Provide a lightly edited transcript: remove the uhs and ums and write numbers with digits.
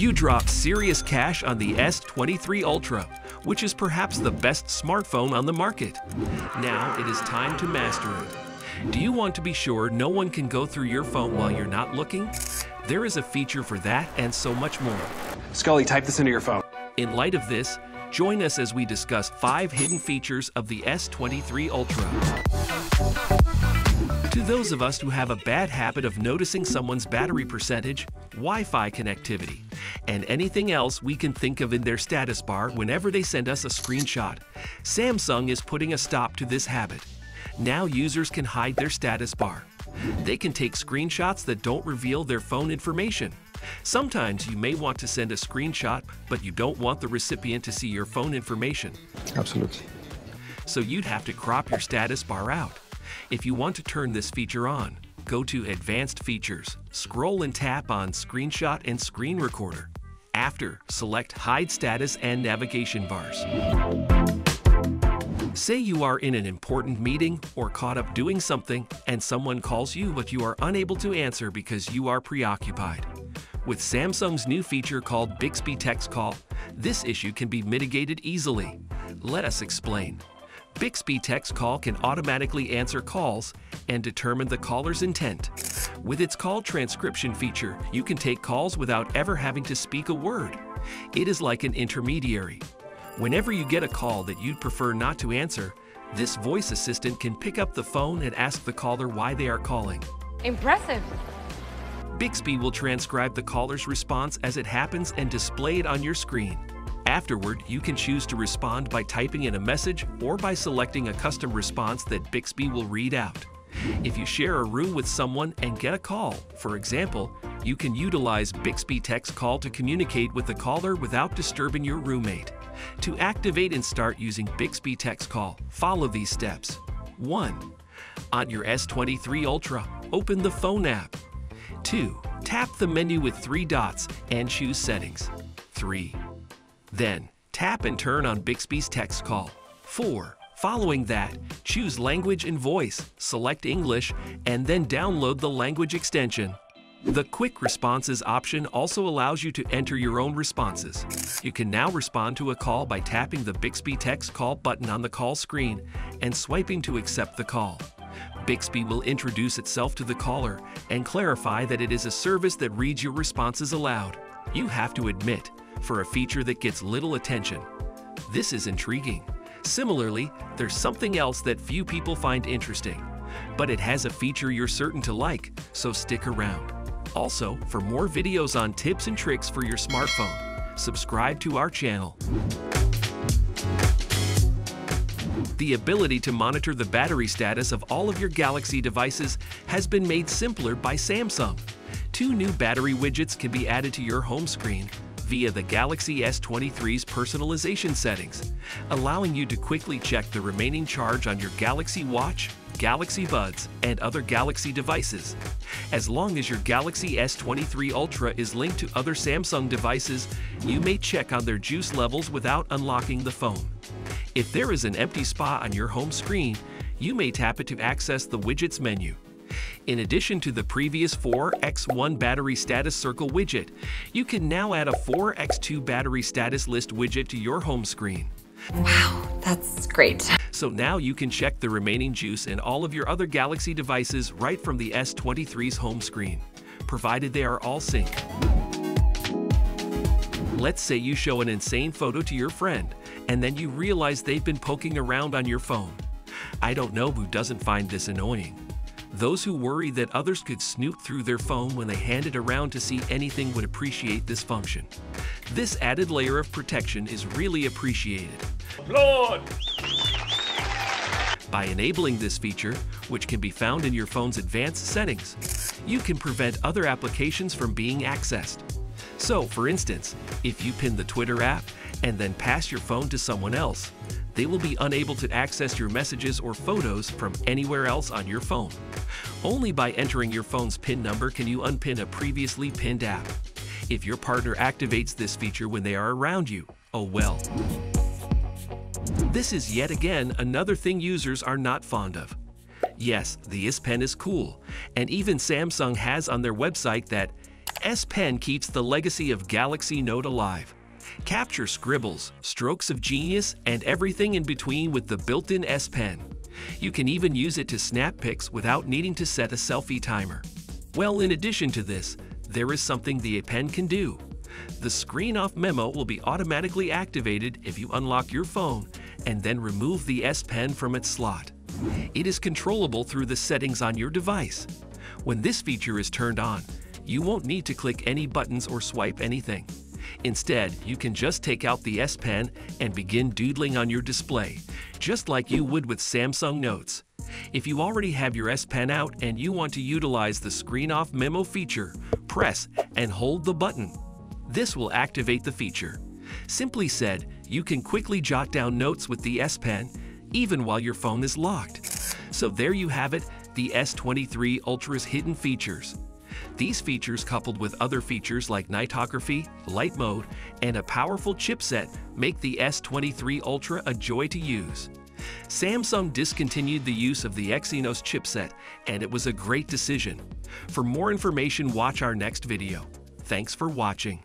you drop serious cash on the S23 Ultra, which is perhaps the best smartphone on the market. Now it is time to master it. Do you want to be sure no one can go through your phone while you're not looking? There is a feature for that and so much more. Scully, type this into your phone. In light of this, join us as we discuss 5 hidden features of the S23 Ultra. To those of us who have a bad habit of noticing someone's battery percentage, Wi-Fi connectivity, and anything else we can think of in their status bar whenever they send us a screenshot, Samsung is putting a stop to this habit. Now users can hide their status bar. They can take screenshots that don't reveal their phone information. Sometimes you may want to send a screenshot, but you don't want the recipient to see your phone information. Absolutely. So you'd have to crop your status bar out. If you want to turn this feature on, go to Advanced Features, scroll and tap on Screenshot and Screen Recorder. After, select Hide Status and Navigation Bars. Say you are in an important meeting or caught up doing something and someone calls you but you are unable to answer because you are preoccupied. With Samsung's new feature called Bixby Text Call, this issue can be mitigated easily. Let us explain. Bixby Text Call can automatically answer calls and determine the caller's intent. With its call transcription feature, you can take calls without ever having to speak a word. It is like an intermediary. Whenever you get a call that you'd prefer not to answer, this voice assistant can pick up the phone and ask the caller why they are calling. Impressive. Bixby will transcribe the caller's response as it happens and display it on your screen. Afterward, you can choose to respond by typing in a message or by selecting a custom response that Bixby will read out. If you share a room with someone and get a call, for example, you can utilize Bixby Text Call to communicate with the caller without disturbing your roommate. To activate and start using Bixby Text Call, follow these steps. 1. On your S23 Ultra, open the phone app. 2. Tap the menu with 3 dots and choose Settings. 3. Then, tap and turn on Bixby's Text Call. 4. Following that, choose Language and Voice, select English, and then download the language extension. The Quick Responses option also allows you to enter your own responses. You can now respond to a call by tapping the Bixby Text Call button on the call screen and swiping to accept the call. Bixby will introduce itself to the caller and clarify that it is a service that reads your responses aloud. You have to admit, for a feature that gets little attention, this is intriguing. Similarly, there's something else that few people find interesting, but it has a feature you're certain to like, so stick around. Also, for more videos on tips and tricks for your smartphone, subscribe to our channel. The ability to monitor the battery status of all of your Galaxy devices has been made simpler by Samsung. 2 new battery widgets can be added to your home screen via the Galaxy S23's personalization settings, allowing you to quickly check the remaining charge on your Galaxy Watch, Galaxy Buds, and other Galaxy devices. As long as your Galaxy S23 Ultra is linked to other Samsung devices, you may check on their juice levels without unlocking the phone. If there is an empty spot on your home screen, you may tap it to access the widgets menu. In addition to the previous 4x1 battery status circle widget, you can now add a 4x2 battery status list widget to your home screen. Wow, that's great. So now you can check the remaining juice in all of your other Galaxy devices right from the S23's home screen, provided they are all synced. Let's say you show an insane photo to your friend, and then you realize they've been poking around on your phone. I don't know who doesn't find this annoying. Those who worry that others could snoop through their phone when they hand it around to see anything would appreciate this function. This added layer of protection is really appreciated. Lord! By enabling this feature, which can be found in your phone's advanced settings, you can prevent other applications from being accessed. So, for instance, if you pin the Twitter app and then pass your phone to someone else, they will be unable to access your messages or photos from anywhere else on your phone. Only by entering your phone's PIN number can you unpin a previously pinned app. If your partner activates this feature when they are around you, oh well. This is yet again another thing users are not fond of. Yes, the S Pen is cool, and even Samsung has on their website that S Pen keeps the legacy of Galaxy Note alive. Capture scribbles, strokes of genius, and everything in between with the built-in S Pen. You can even use it to snap pics without needing to set a selfie timer. Well, in addition to this, there is something the Pen can do. The screen off memo will be automatically activated if you unlock your phone and then remove the S Pen from its slot. It is controllable through the settings on your device. When this feature is turned on, you won't need to click any buttons or swipe anything. Instead, you can just take out the S Pen and begin doodling on your display, just like you would with Samsung Notes. If you already have your S Pen out and you want to utilize the screen off memo feature, press and hold the button. This will activate the feature. Simply said, you can quickly jot down notes with the S Pen, even while your phone is locked. So there you have it, the S23 Ultra's hidden features. These features, coupled with other features like nightography, light mode, and a powerful chipset, make the S23 Ultra a joy to use. Samsung discontinued the use of the Exynos chipset, and it was a great decision. For more information, watch our next video. Thanks for watching.